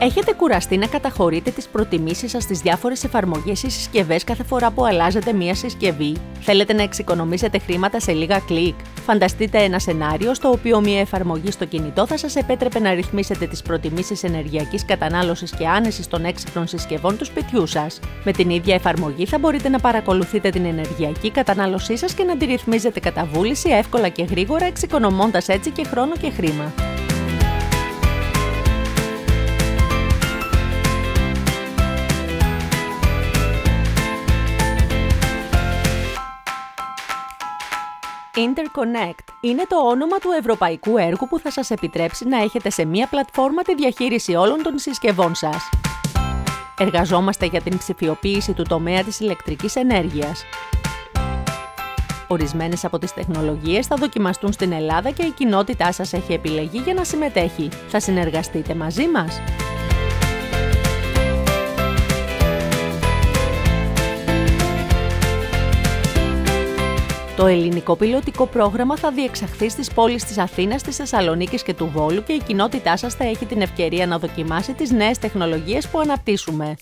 Έχετε κουραστεί να καταχωρείτε τις προτιμήσεις σας στις διάφορες εφαρμογές ή συσκευές κάθε φορά που αλλάζετε μία συσκευή? Θέλετε να εξοικονομήσετε χρήματα σε λίγα κλικ? Φανταστείτε ένα σενάριο στο οποίο μία εφαρμογή στο κινητό θα σας επέτρεπε να ρυθμίσετε τις προτιμήσεις ενεργειακής κατανάλωσης και άνεσης των έξυπνων συσκευών του σπιτιού σας. Με την ίδια εφαρμογή θα μπορείτε να παρακολουθείτε την ενεργειακή κατανάλωσή σας και να τη ρυθμίζετε κατά βούληση εύκολα και γρήγορα, εξοικονομώντας έτσι και χρόνο και χρήμα. Interconnect είναι το όνομα του ευρωπαϊκού έργου που θα σας επιτρέψει να έχετε σε μία πλατφόρμα τη διαχείριση όλων των συσκευών σας. Εργαζόμαστε για την ψηφιοποίηση του τομέα της ηλεκτρικής ενέργειας. Ορισμένες από τις τεχνολογίες θα δοκιμαστούν στην Ελλάδα και η κοινότητά σας έχει επιλεγεί για να συμμετέχει. Θα συνεργαστείτε μαζί μας? Το ελληνικό πιλωτικό πρόγραμμα θα διεξαχθεί στις πόλεις της Αθήνας, της Θεσσαλονίκης και του Βόλου και η κοινότητά σας θα έχει την ευκαιρία να δοκιμάσει τις νέες τεχνολογίες που αναπτύσσουμε.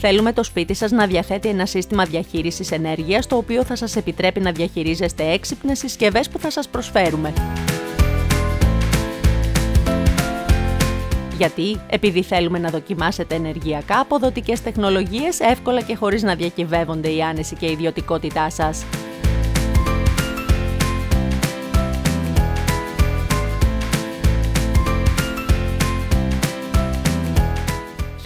Θέλουμε το σπίτι σας να διαθέτει ένα σύστημα διαχείρισης ενέργειας, το οποίο θα σας επιτρέπει να διαχειρίζεστε έξυπνες συσκευές που θα σας προσφέρουμε. Γιατί? Επειδή θέλουμε να δοκιμάσετε ενεργειακά αποδοτικές τεχνολογίες εύκολα και χωρίς να διακυβεύονται η άνεση και η ιδιωτικότητά σας.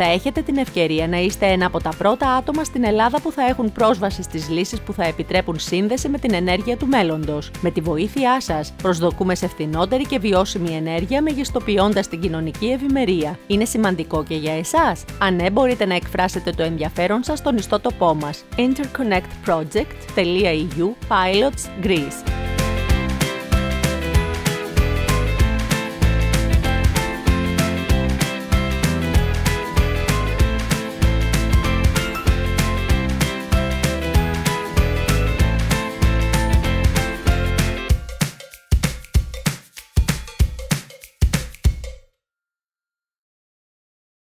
Θα έχετε την ευκαιρία να είστε ένα από τα πρώτα άτομα στην Ελλάδα που θα έχουν πρόσβαση στις λύσεις που θα επιτρέπουν σύνδεση με την ενέργεια του μέλλοντος. Με τη βοήθειά σας, προσδοκούμε σε φθηνότερη και βιώσιμη ενέργεια, μεγιστοποιώντας την κοινωνική ευημερία. Είναι σημαντικό και για εσάς? Αν ναι, μπορείτε να εκφράσετε το ενδιαφέρον σας στον ιστότοπό μας interconnectproject.eu/pilots Greece.